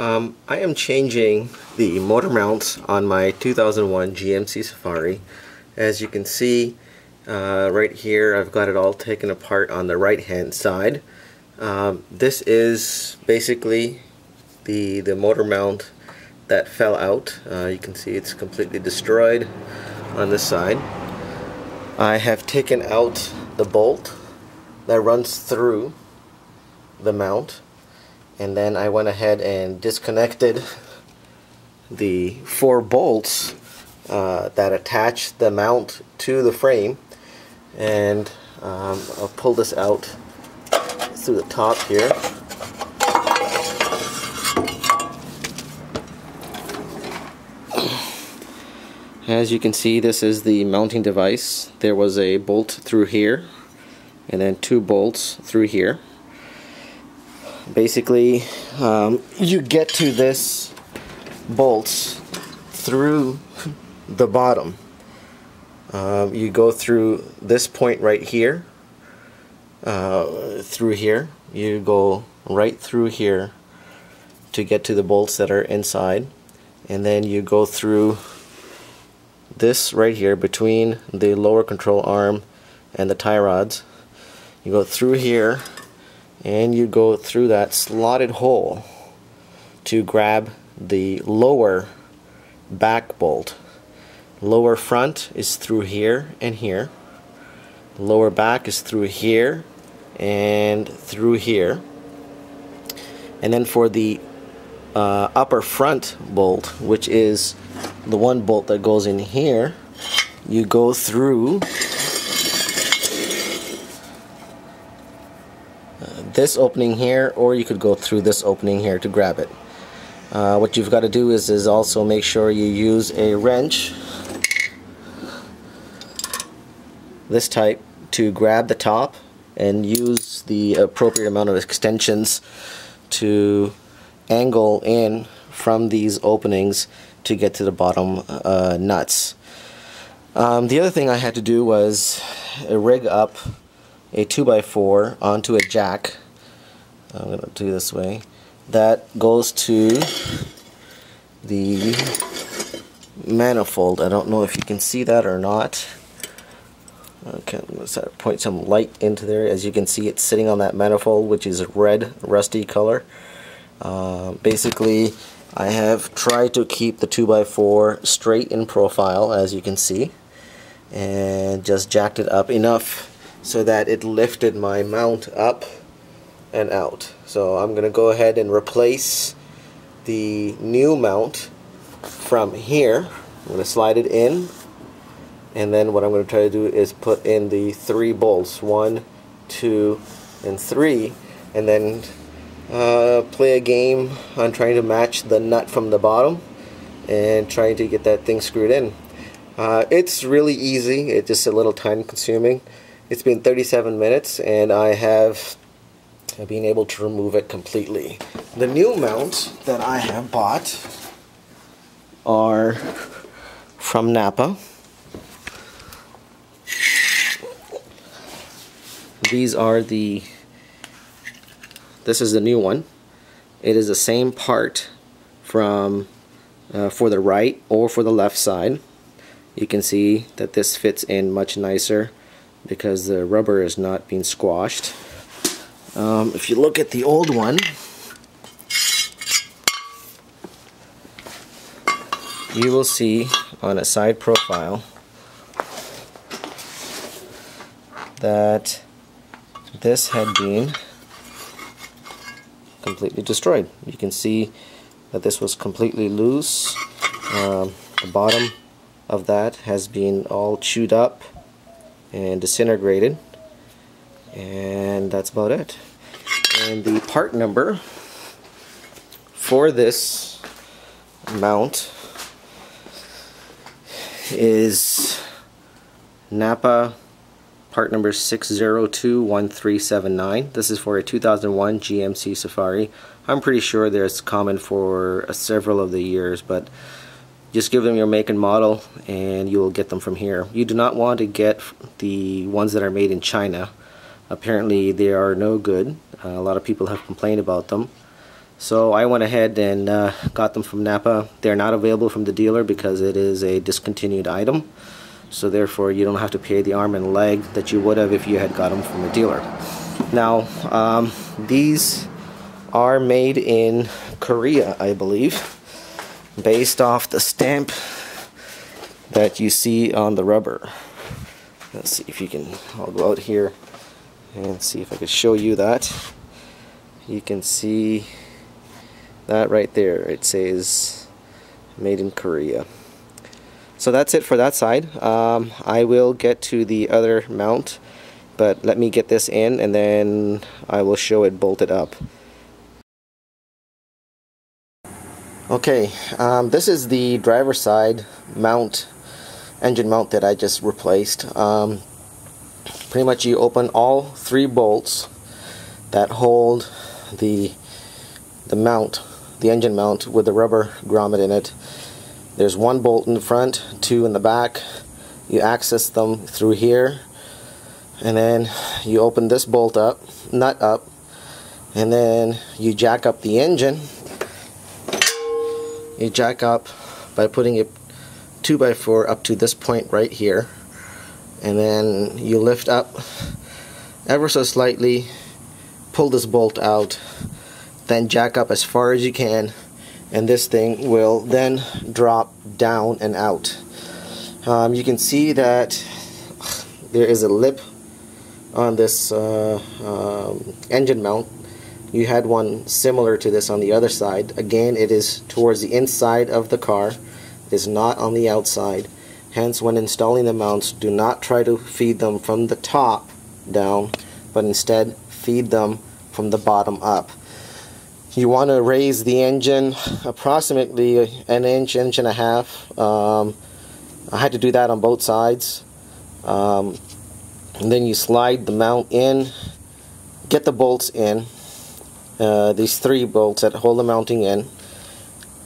I am changing the motor mounts on my 2001 GMC Safari. As you can see right here, I've got it all taken apart on the right hand side. This is basically the motor mount that fell out. You can see it's completely destroyed on this side. I have taken out the bolt that runs through the mount, and then I went ahead and disconnected the four bolts that attach the mount to the frame, and I'll pull this out through the top here. As you can see, this is the mounting device. There was a bolt through here and then two bolts through here. Basically, you get to this bolt through the bottom. You go through this point right here, through here. You go right through here to get to the bolts that are inside, and then you go through this right here between the lower control arm and the tie rods. You go through here and you go through that slotted hole to grab the lower back bolt. Lower front is through here and here. Lower back is through here and through here. And then for the upper front bolt, which is the one bolt that goes in here, you go through this opening here, or you could go through this opening here to grab it. What you've got to do is also make sure you use a wrench, this type, to grab the top, and use the appropriate amount of extensions to angle in from these openings to get to the bottom nuts. The other thing I had to do was rig up a 2x4 onto a jack. I'm going to do this way. That goes to the manifold. I don't know if you can see that or not. Okay, I'm going to point some light into there. As you can see, it's sitting on that manifold, which is red, rusty color. Basically, I have tried to keep the 2x4 straight in profile, as you can see, and just jacked it up enough so that it lifted my mount up and out. So I'm going to go ahead and replace the new mount from here. I'm going to slide it in, and then what I'm going to try to do is put in the three bolts, 1, 2, and 3, and then play a game on trying to match the nut from the bottom and trying to get that thing screwed in. It's really easy. It's just a little time consuming. It's been 37 minutes and I have been able to remove it completely. The new mount that I have bought are from Napa. These are the... This is the new one. It is the same part from for the right or for the left side. You can see that this fits in much nicer because the rubber is not being squashed. If you look at the old one, you will see on a side profile that this had been completely destroyed. You can see that this was completely loose. The bottom of that has been all chewed up and disintegrated, and that's about it. And the part number for this mount is Napa part number 6021379. This is for a 2001 GMC Safari. I'm pretty sure there's common for several of the years, but just give them your make and model and you'll get them from here. You do not want to get the ones that are made in China. Apparently they are no good. A lot of people have complained about them. So I went ahead and got them from Napa. They're not available from the dealer because it is a discontinued item. So therefore you don't have to pay the arm and leg that you would have if you had got them from a dealer. Now these are made in Korea, I believe, based off the stamp that you see on the rubber. Let's see if you can, I'll go out here and see if I could show you that. You can see that right there, it says made in Korea. So that's it for that side. I will get to the other mount, but let me get this in and then I will show it bolted up. Okay, this is the driver's side mount, engine mount that I just replaced. Pretty much you open all three bolts that hold the mount, the engine mount with the rubber grommet in it. There's one bolt in the front, two in the back. You access them through here, and then you open this bolt up, nut up, and then you jack up the engine. You jack up by putting a 2x4 up to this point right here, and then you lift up ever so slightly, pull this bolt out, then jack up as far as you can, and this thing will then drop down and out. You can see that there is a lip on this engine mount. You had one similar to this on the other side. Again, it is towards the inside of the car. It is not on the outside. Hence, when installing the mounts, do not try to feed them from the top down, but instead feed them from the bottom up. You want to raise the engine approximately an inch, inch and a half. I had to do that on both sides. And then you slide the mount in, get the bolts in. These three bolts that hold the mounting in,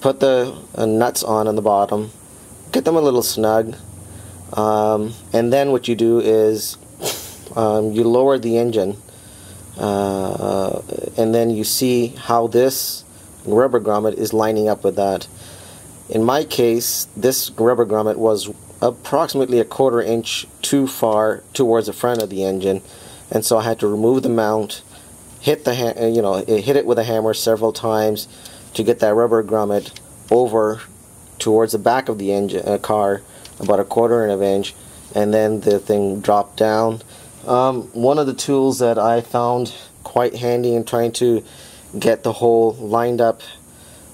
put the nuts on the bottom, get them a little snug, and then what you do is you lower the engine, and then you see how this rubber grommet is lining up with that. In my case, this rubber grommet was approximately a quarter inch too far towards the front of the engine, and so I had to remove the mount, hit it with a hammer several times to get that rubber grommet over towards the back of the engine car about a quarter of an inch, and then the thing dropped down. One of the tools that I found quite handy in trying to get the hole lined up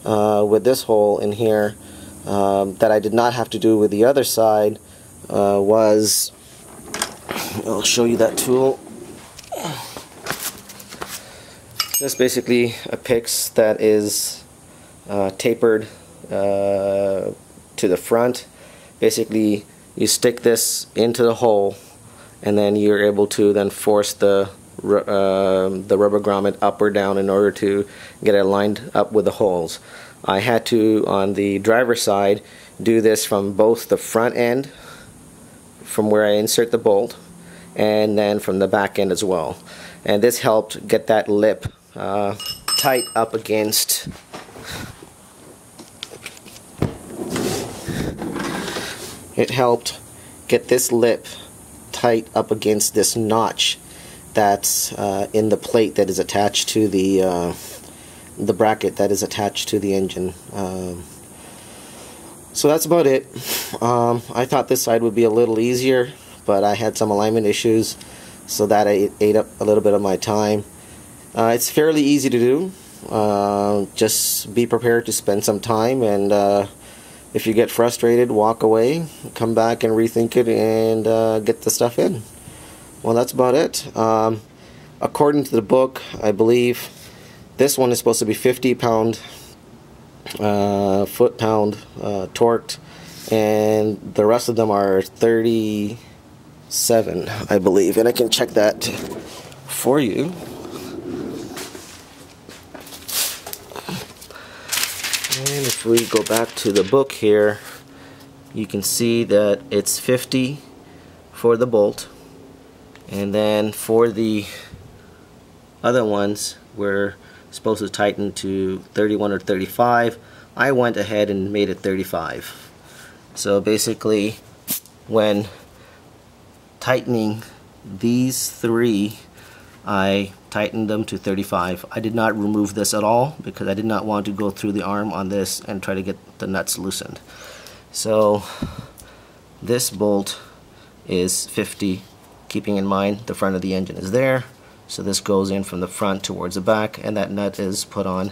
with this hole in here, that I did not have to do with the other side, was, I'll show you that tool. This is basically a PIX that is tapered to the front. Basically, you stick this into the hole, and then you're able to then force the rubber grommet up or down in order to get it lined up with the holes. I had to, on the driver's side, do this from both the front end, from where I insert the bolt, and then from the back end as well. And this helped get that lip tight up against this notch that's in the plate that is attached to the bracket that is attached to the engine. So that's about it. I thought this side would be a little easier, but I had some alignment issues, so that ate up a little bit of my time. It's fairly easy to do. Just be prepared to spend some time, and if you get frustrated, walk away, come back and rethink it, and get the stuff in. Well, that's about it. According to the book, I believe this one is supposed to be 50 foot-pound torqued, and the rest of them are 37, I believe, and I can check that for you. And if we go back to the book here, you can see that it's 50 for the bolt, and then for the other ones were supposed to tighten to 31 or 35. I went ahead and made it 35. So basically, when tightening these three, I tightened them to 35. I did not remove this at all because I did not want to go through the arm on this and try to get the nuts loosened. So this bolt is 50, keeping in mind the front of the engine is there. So this goes in from the front towards the back, and that nut is put on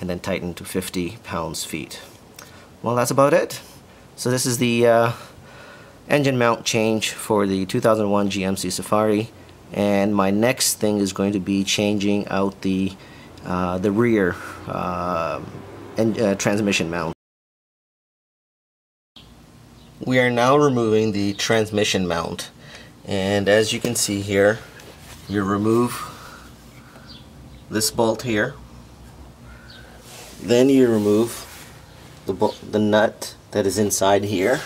and then tightened to 50 pounds-feet. Well, that's about it. So this is the engine mount change for the 2001 GMC Safari, and my next thing is going to be changing out the rear transmission mount. We are now removing the transmission mount, and as you can see here, you remove this bolt here, then you remove the nut that is inside here,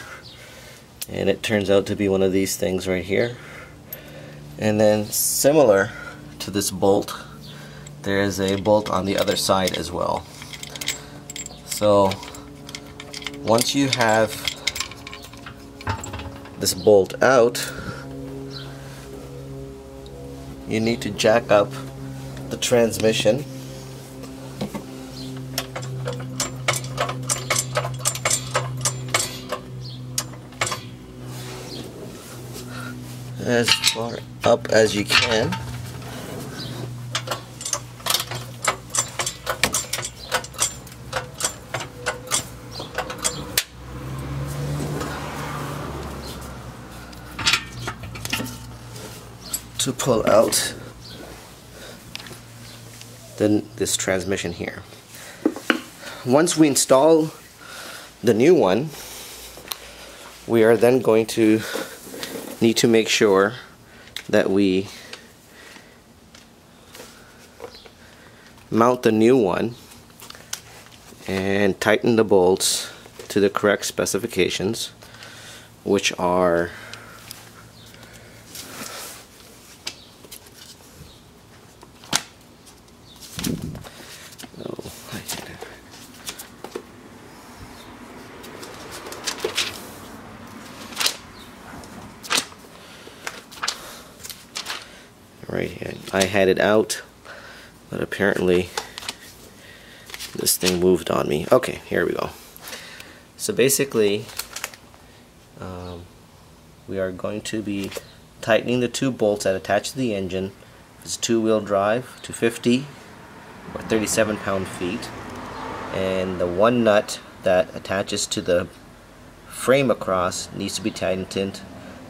and it turns out to be one of these things right here. And then similar to this bolt, there is a bolt on the other side as well. So once you have this bolt out, you need to jack up the transmission as far up as you can. To pull out this transmission here. Once we install the new one, we are then going to need to make sure that we mount the new one and tighten the bolts to the correct specifications, which are 8. I had it out, but apparently this thing moved on me. Okay, here we go. So basically, we are going to be tightening the two bolts that attach to the engine. It's two-wheel drive to 50 or 37 pound-feet, and the one nut that attaches to the frame across needs to be tightened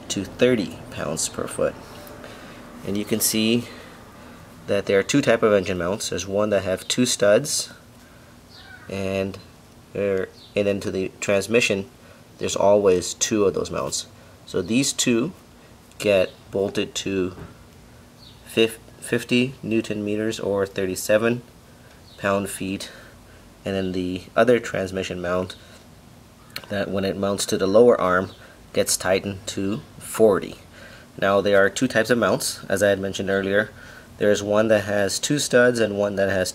to 30 pounds per foot. And you can see that there are two types of engine mounts. There's one that have two studs, and into the transmission there's always two of those mounts. So these two get bolted to 50 Newton meters or 37 pound-feet, and then the other transmission mount, that when it mounts to the lower arm, gets tightened to 40. Now there are two types of mounts, as I had mentioned earlier. There is one that has two studs and one that has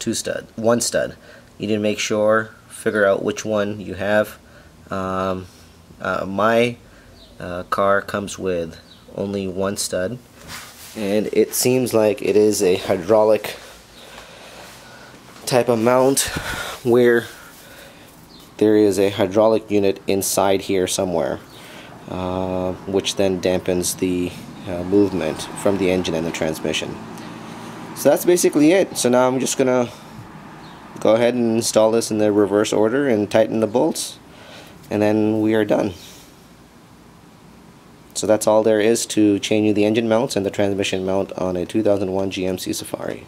one stud. You need to make sure, figure out which one you have. My car comes with only one stud, and it seems like it is a hydraulic type of mount where there is a hydraulic unit inside here somewhere, which then dampens the movement from the engine and the transmission. So that's basically it. So now I'm just gonna go ahead and install this in the reverse order and tighten the bolts, and then we are done. So that's all there is to changing the engine mounts and the transmission mount on a 2001 GMC Safari.